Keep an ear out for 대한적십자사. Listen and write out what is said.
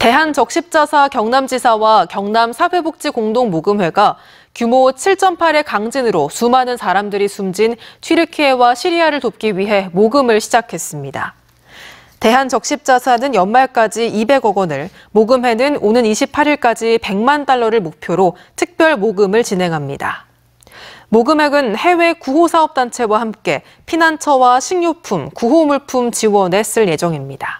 대한적십자사 경남지사와 경남사회복지공동모금회가 규모 7.8의 강진으로 수많은 사람들이 숨진 튀르키예와 시리아를 돕기 위해 모금을 시작했습니다. 대한적십자사는 연말까지 200억 원을, 모금회는 오는 28일까지 100만 달러를 목표로 특별 모금을 진행합니다. 모금액은 해외 구호사업단체와 함께 피난처와 식료품, 구호물품 지원에 쓸 예정입니다.